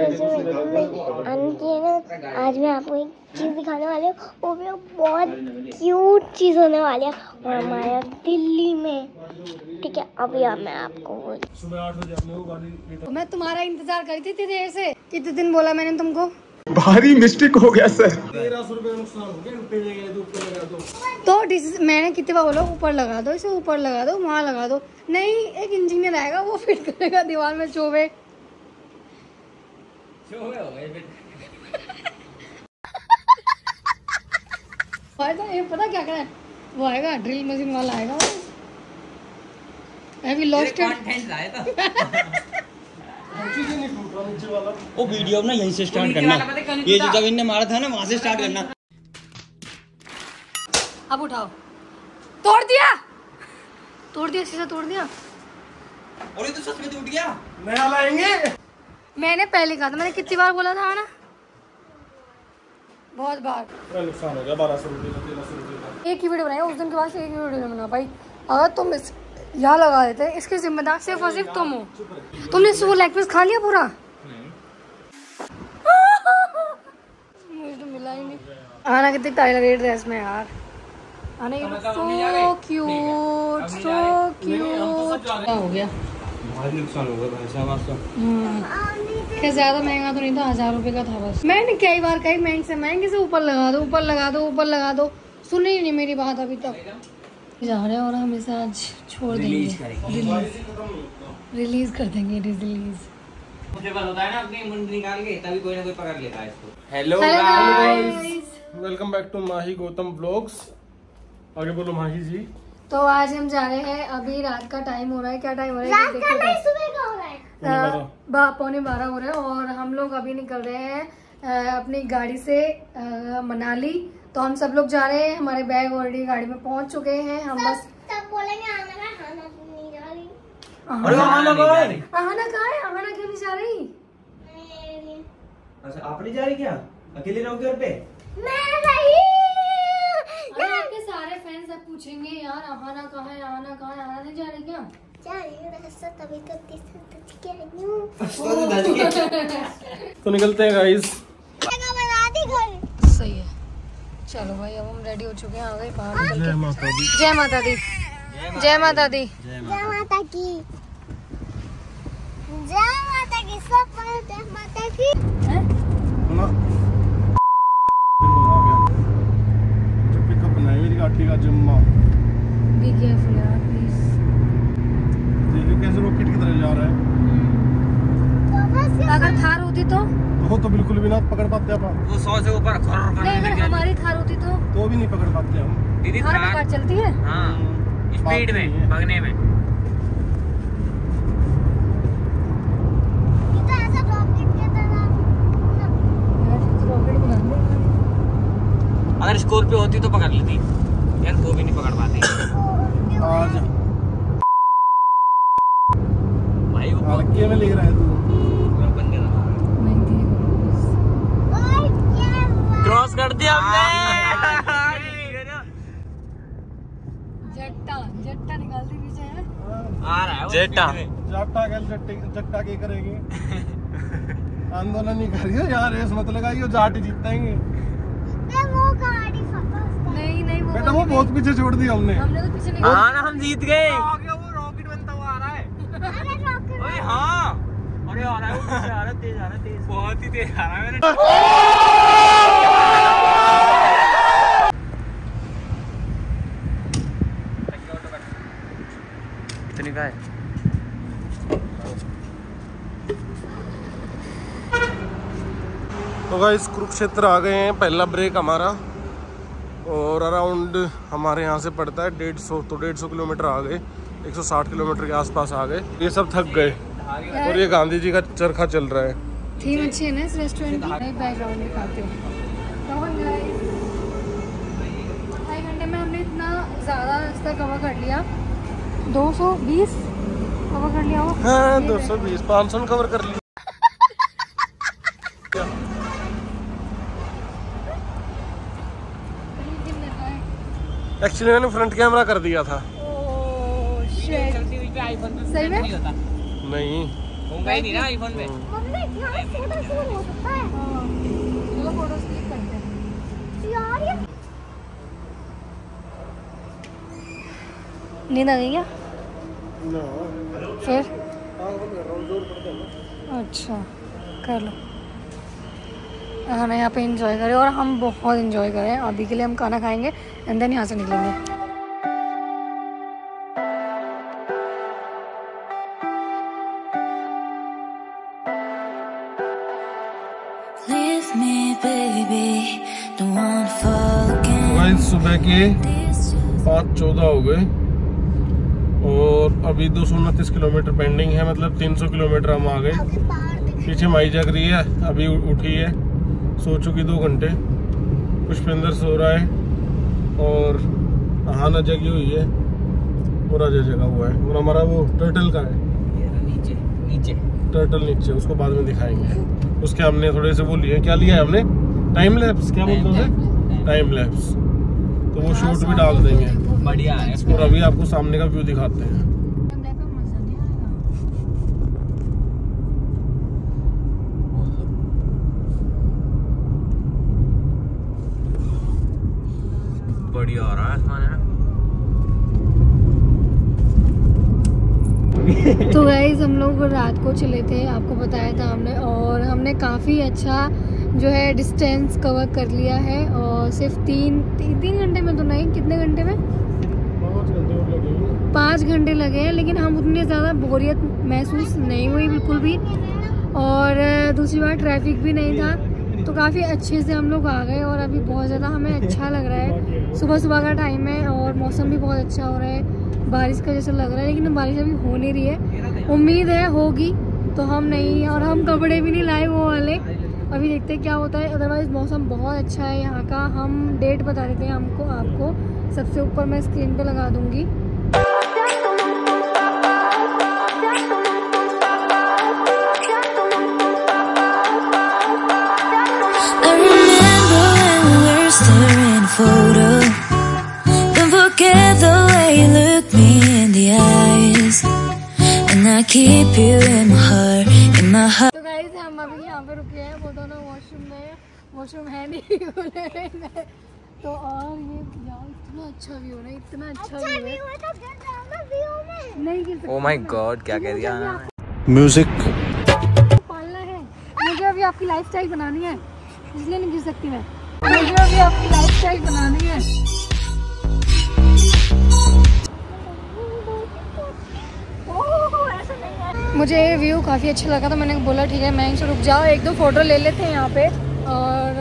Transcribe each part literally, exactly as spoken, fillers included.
आज मैं आपको एक चीज़ दिखाने वाली हूँ, वो भी बहुत क्यूट चीज़ होने वाली है और हमारे दिल्ली में, ठीक है। अभी मैं आपको, मैं तुम्हारा इंतजार करी थी इतनी देर से, कितने दिन बोला मैंने तुमको। भारी मिस्टेक हो गया सर, तेरह सौ रुपये नुकसान हो गया। तो डिस मैंने कितने बार बोला ऊपर लगा दो, इसे ऊपर लगा दो, वहाँ लगा दो। नहीं, एक इंजीनियर आएगा, वो फिट करेगा दीवार में चोवे चोवे हो गए। ये पता क्या करे, वो आएगा ड्रिल मशीन वाला आएगा। Have you lost it? वो वीडियो ना यहीं से स्टार्ट करना, ये जो जब इनने मारा था ना वहाँ से स्टार्ट करना। अब उठाओ, तोड़ दिया, तोड़ दिया, शीशा तोड़ दिया। और ये तो सच में टूट गया। नया लाएंगे। मैंने पहले कहा था, मैंने कितनी बार बोला था ना, बहुत बार। नुकसान हो गया बारह सौ रुपये। एक ही वीडियो बनाया उस दिन के बाद से, एक ही वीडियो बना भाई। अगर तुम यहाँ लगा देते हैं, इसके जिम्मेदार सिर्फ और सिर्फ तुम हो। तुमने सुबह लेग पीस खा लिया पूरा? मुझे तो मिला ही नहीं। आना कितनी टाइलर रेट है इसमें यार। आना ये सो क्यूट, सो क्यूट। क्या हो गया? बहुत नुकसान हो गया भाई साहब आपका। क्या ज्यादा महंगा तो नहीं था, हजार रुपए का था बस। मैंने कई बार कही महंगे से महंगे से ऊपर लगा दो, ऊपर लगा दो, ऊपर लगा दो, सुनी ही नहीं मेरी बात अभी तक। जा रहे हैं और हमेशा आज छोड़ रिलीज देंगे, रिलीज रिलीज कर देंगे, रिलीज। मुझे पता होता है ना, अपनी मुंड निकाल के तभी कोई ना कोई पकड़ लेता है इसको। Hello guys, welcome back to Mahi Gautam vlogs. आगे बोलो माही जी। तो आज हम जा रहे हैं, अभी रात का टाइम हो रहा है, क्या टाइम हो रहा है देखिए, पौने बारह हो रहा है। और हम लोग अभी निकल रहे हैं अपनी गाड़ी से मनाली। तो हम सब लोग जा रहे हैं, हमारे बैग ऑलरेडी गाड़ी में पहुंच चुके हैं। हम बस तब बोलेंगे आना का खाना नहीं जा रही। अरे आना कहां, आना कहां है, आना क्यों नहीं जा रही? अच्छा आप नहीं जा रही क्या? अकेले रहोगे घर पे? मैं रही। अरे आपके सारे फ्रेंड्स सब पूछेंगे यार आना कहां है, आना कहां है, आना नहीं जा रही क्या? जा रही हूं बस, तभी तो तीस के नहीं। तो निकलते हैं गाइस, जगह बना दी घर। सही है, चलो भाई अब हम रेडी हो चुके हैं, आ गए बाहर निकल के। जय माता दी, जय माता दी, जय माता दी, जय माता की, जय माता की, सब पर जय माता की। हैं जो पिकअप नहीं मेरी गाड़ी का जम्मा, बी केयरफुल यार प्लीज। देखो कैसे रॉकेट की तरह जा रहा है। अगर थार होती तो वो तो बिल्कुल भी ना पकड़ पाते आप। वो सौ से ऊपर अगर हमारी थार होती तो तो भी नहीं पकड़ पाते हम। दीदी थार कार चलती है हाँ, स्पीड में भागने में। तो ऐसा रॉकेट के तरह, अगर स्कॉर्पियो होती तो पकड़ लेती यार, वो भी नहीं पकड़ पाती। आज भाई वो पक्के में लिख रहा है तू, क्रॉस कर दिया हमने। जट्टा जट्टा निकाल दी पीछे है, आ रहा है जट्टा जट्टा कल जट्टा के करेंगे आंदोलन ही करियो यार। रेस मत लगाइयो, जाट जीतेंगे। मैं वो गाड़ी फंसा, नहीं नहीं वो बेटा वो बहुत पीछे छोड़ दी हमने, हमने तो पीछे नहीं। हां ना हम जीत गए। आ गया वो रॉकेट बनता हुआ आ रहा है। अरे रॉकेट, ओए हां, अरे आ रहा है, वो आ रहा है, तेज आ रहा है, तेज बहुत ही तेज आ रहा है। है। तो गाइस कुरुक्षेत्र आ गए हैं, पहला ब्रेक हमारा। और अराउंड हमारे यहाँ से पड़ता है डेढ़ सौ तो डेढ़ सौ किलोमीटर आ गए, एक सौ साठ किलोमीटर के आसपास आ गए। ये सब थक गए और ये गांधी जी का चरखा चल रहा है। थीम अच्छी है ना इस रेस्टोरेंट की, बैकग्राउंड में खाते हो। ढाई घंटे में हमने इतना ज़्यादा रास्ता कवर कर लिया, दो सौ बीस कवर कर लिया। हाँ, दो सौ बीस पाँच सौ कवर कर लिया। एक्चुअली मैंने फ्रंट कैमरा कर दिया था। ओह शिट, सही में नहीं होगा ही नहीं ना आईफोन में। मम्मी यहाँ फोटो शूट हो सकता है। चलो फोटो क्लिक करते हैं। यार ये नींद आ गई क्या? ना। फिर? अच्छा कर लो। हम यहाँ पे इंजॉय करें और हम बहुत इंजॉय करें। अभी के लिए हम खाना खाएंगे एंड देन यहाँ से निकलेंगे। सुबह के पाँच चौदह हो गए और अभी दो सौ उनतीस किलोमीटर पेंडिंग है, मतलब तीन सौ किलोमीटर हम आ गए। पीछे माई जग रही है, अभी उठी है, सो चुकी दो घंटे। पुष्पेंद्र सो रहा है और हाना जगी हुई है, मुरा जगा हुआ है। और हमारा वो टर्टल का है नीचे, नीचे टर्टल नीचे, उसको बाद में दिखाएंगे। उसके हमने थोड़े से वो लिए, क्या लिया है हमने, टाइम लैप्स, क्या बोलते हैं टाइम लैप्स, तो वो शूट भी डाल देंगे। बढ़िया है। और अभी आपको सामने का व्यू दिखाते हैं। बढ़िया हो रहा है आसमान। तो गाइस हम लोग रात को चले थे, आपको बताया था हमने, और हमने काफ़ी अच्छा जो है डिस्टेंस कवर कर लिया है। और सिर्फ तीन तीन घंटे में तो नहीं, कितने घंटे में, पाँच घंटे लगे हैं, लेकिन हम उतने ज़्यादा बोरियत महसूस नहीं हुई बिल्कुल भी। और दूसरी बार ट्रैफिक भी नहीं था, तो काफ़ी अच्छे से हम लोग आ गए और अभी बहुत ज़्यादा हमें अच्छा लग रहा है। सुबह सुबह का टाइम है और मौसम भी बहुत अच्छा हो रहा है, बारिश का जैसा लग रहा है, लेकिन बारिश अभी हो नहीं रही है। उम्मीद है होगी तो हम नहीं, और हम कपड़े भी नहीं लाए वो वाले, अभी देखते हैं क्या होता है। अदरवाइज़ मौसम बहुत अच्छा है यहाँ का। हम डेट बता देते हैं हमको, आपको सबसे ऊपर मैं स्क्रीन पे लगा दूँगी। अभी यहाँ पे रुके हैं, वो दोनों वॉशरूम में, वॉशरूम है नहीं बोले तो। और ये यार इतना अच्छा व्यू है, इतना अच्छा व्यू है, नहीं गिर सकते। ओह माय गॉड क्या कह दिया ना। म्यूजिक पालना है मुझे, अभी आपकी लाइफस्टाइल बनानी है, इसलिए नहीं गिर सकती मैं। मुझे अभी आपकी लाइफस्टाइल बनानी है। मुझे ये व्यू काफ़ी अच्छा लगा, तो मैंने बोला ठीक है मयंक से रुक जाओ, एक दो फ़ोटो ले लेते हैं यहाँ पे। और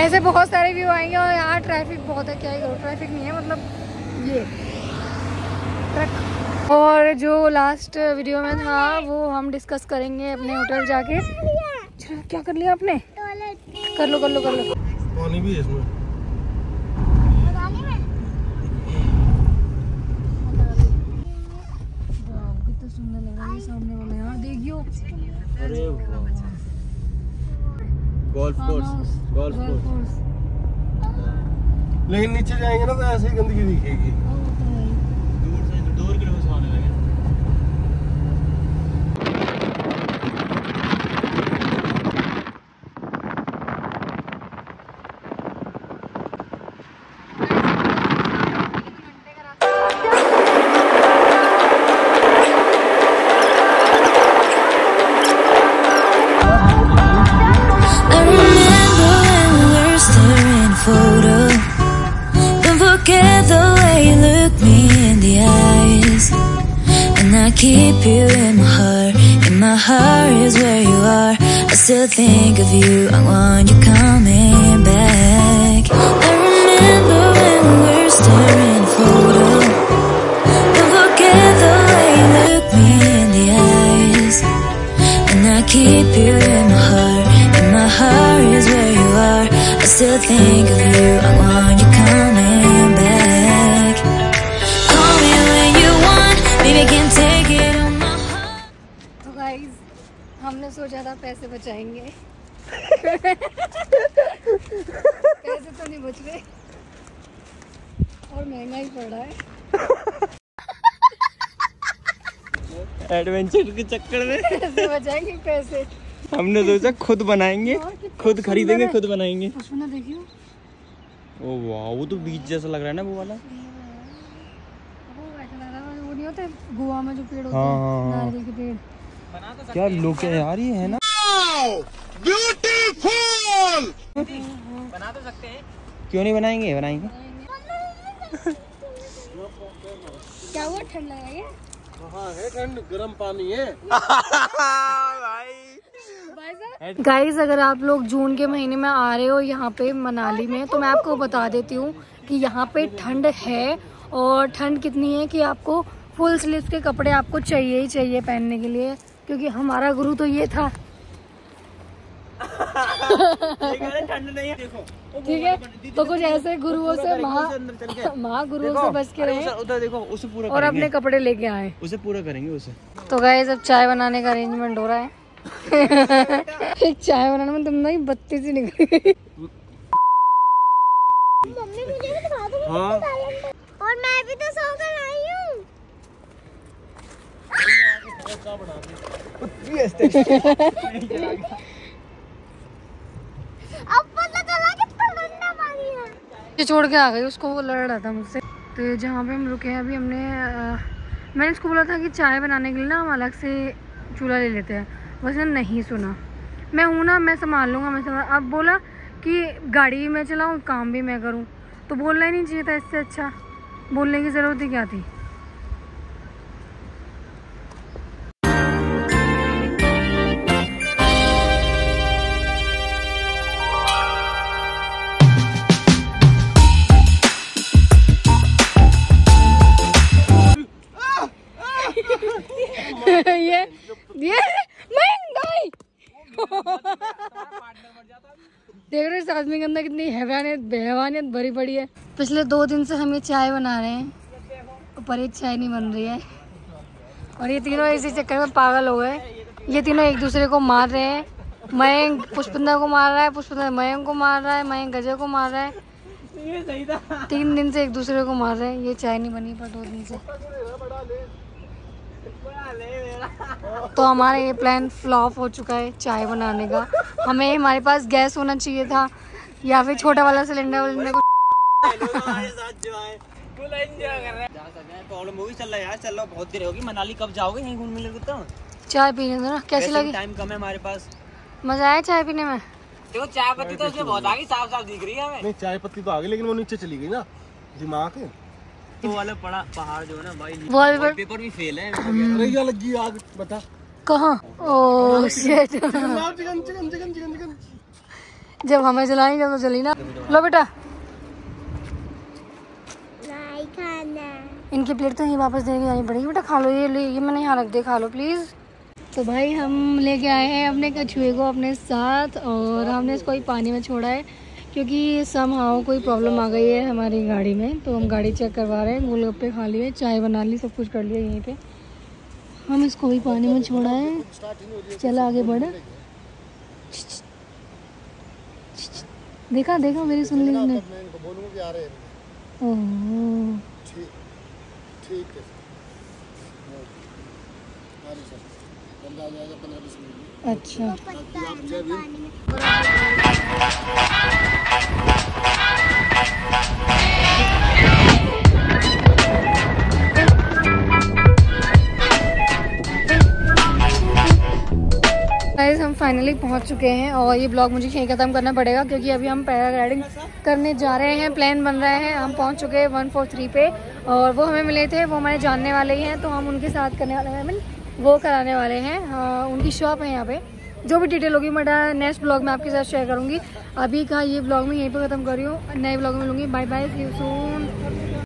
ऐसे बहुत सारे व्यू आएंगे। और यहाँ ट्रैफिक बहुत है, क्या ही करो, ट्रैफिक नहीं है मतलब ये ट्रक। और जो लास्ट वीडियो में था वो हम डिस्कस करेंगे अपने होटल जाके। चलो क्या कर लिया आपने, कर लो कर लो कर लो। पानी भी है इसमें। सामने वाला यार देखियो, अरे गोल्फ कोर्स, गोल्फ कोर्स। लेकिन नीचे जाएंगे ना तो ऐसे ही गंदगी दिखेगी। दूर से दूर के लोग आने लगे। Keep you in my heart, and my heart is where you are. I still think of you, I want you coming back. I remember when we were staring photo. Don't forget the way you look me in the eyes. And I keep you in my heart, and my heart is where you are. I still think of you, I want you coming back. Call me when you want, baby can take. हमने सोचा था पैसे बचाएंगे पैसे तो नहीं बच रहे और महंगा ही पड़ रहा है एडवेंचर के चक्कर में कैसे बचाएंगे कैसे, हमने सोचा खुद बनाएंगे, खुद खरीदेंगे, खुद बनाएंगे। देखिए ओ वाह, वो तो बीच जैसा लग रहा है ना वो वाला, वो नहीं होता गोवा में जो पेड़ होते हैं नारियल के पेड़, क्या लुक है यार ये, है ना ब्यूटीफुल। बना तो सकते हैं, क्यों नहीं बनाएंगे, बनाएंगे। क्या हुआ, ठंड लगा है? हाँ है ठंड, गर्म पानी है। भाई गाइस, अगर आप लोग जून के महीने में आ रहे हो यहाँ पे मनाली में, तो मैं आपको बता देती हूँ कि यहाँ पे ठंड है, और ठंड कितनी है कि आपको फुल स्लीव्स के कपड़े आपको चाहिए ही चाहिए पहनने के लिए, क्योंकि हमारा गुरु तो ये था। ठंड नहीं है देखो, ठीक है, तो कुछ ऐसे गुरुओं से, महा महागुरुओं से बच के रहे, उधर देखो उसे पूरा, और अपने कपड़े लेके आए, उसे पूरा करेंगे उसे। तो गाइस अब चाय बनाने का अरेंजमेंट हो रहा है। एक चाय बनाने में तुम ना बत्तीस ही निकल गई। और मैं भी तो सो कर आई हूँ, अब पता चला कि ठंडा पानी है। ये छोड़ के आ गई, उसको वो लड़ रहा था मुझसे। तो जहाँ पे हम रुके हैं अभी, हमने आ, मैंने इसको बोला था कि चाय बनाने के लिए ना हम अलग से चूल्हा ले लेते हैं, उसने नहीं सुना। मैं हूँ ना, मैं संभाल लूँगा, मैं संभाल। अब बोला कि गाड़ी भी मैं चलाऊँ, काम भी मैं करूँ, तो बोलना ही नहीं चाहिए था, इससे अच्छा बोलने की ज़रूरत ही क्या थी। ये ये मयंक भाई देख रहे, इस आदमी के अंदर कितनी हैवानियत बेहवानियत भरी पड़ी है। पिछले दो दिन से हम ये चाय बना रहे हैं, पर ये चाय नहीं बन रही है, और ये तीनों इसी चक्कर में पागल हो गए। ये तीनों एक दूसरे को मार रहे हैं, मयंक पुष्पेंद्र को मार रहा है, पुष्पेंद्र मयंक को मार रहा है, मयंक गजे को मार रहा है। ये सही था, तीन दिन से एक दूसरे को मार रहे हैं, ये चाय नहीं बनी पर दो दिन से। तो हमारा ये प्लान फ्लॉप हो चुका है चाय बनाने का। हमें हमारे पास गैस होना चाहिए था, या फिर छोटा वाला सिलेंडर वाले को। बहुत देर होगी, मनाली कब जाओगे, यहीं घूमने लगता हूं। चाय पीने दो ना, कैसी लगी? टाइम कम है हमारे पास। मजा आया चाय पीने में? देखो चाय पत्ती तो उसमें बहुत आ गई, साफ साफ दिख रही है हमें। चाय पत्ती तो आ गई, लेकिन वो नीचे चली गई ना दिमाग है। तो वाला पड़ा पहाड़ जो है ना भाई, वॉलपेपर भी फेल है। अरे क्या लगी आग, बता कहाँ? ओह शिट, जब हमें जलाएंगे जब तो जली ना। लो बेटा खाना, इनकी प्लेट तो यहीं वापस देके जानी पड़ेगी। बेटा खा लो, ये ले, ये मैंने यहाँ रख दे, खा लो प्लीज। तो भाई हम लेके आए हैं अपने कछुए को अपने साथ, और हमने इसको पानी में छोड़ा है क्योंकि समहाउ कोई प्रॉब्लम आ गई है हमारी गाड़ी में, तो हम गाड़ी चेक करवा रहे हैं। गोलगप्पे खा लिए, चाय बना ली, सब कुछ कर लिया यहीं पे। हम इसको भी पानी में छोड़ा है, चला आगे बढ़ा। देखा देखा मेरी सुन ली ने। ओह ठीक है, अच्छा गाइस, हम फाइनली पहुंच चुके हैं, और ये ब्लॉग मुझे यहीं खत्म करना पड़ेगा क्योंकि अभी हम पैराग्लाइडिंग करने जा रहे हैं, प्लान बन रहे हैं। हम पहुंच चुके हैं वन फोर थ्री पे, और वो हमें मिले थे, वो हमारे जानने वाले ही हैं, तो हम उनके साथ करने वाले हैं, वो कराने वाले हैं। आ, उनकी शॉप है यहाँ पे। जो भी डिटेल होगी मैं नेक्स्ट ब्लॉग में आपके साथ शेयर करूँगी। अभी का ये ब्लॉग में यहीं पे ख़त्म कर रही हूँ, नए ब्लॉग में मिलूँगी। Bye bye, see you soon.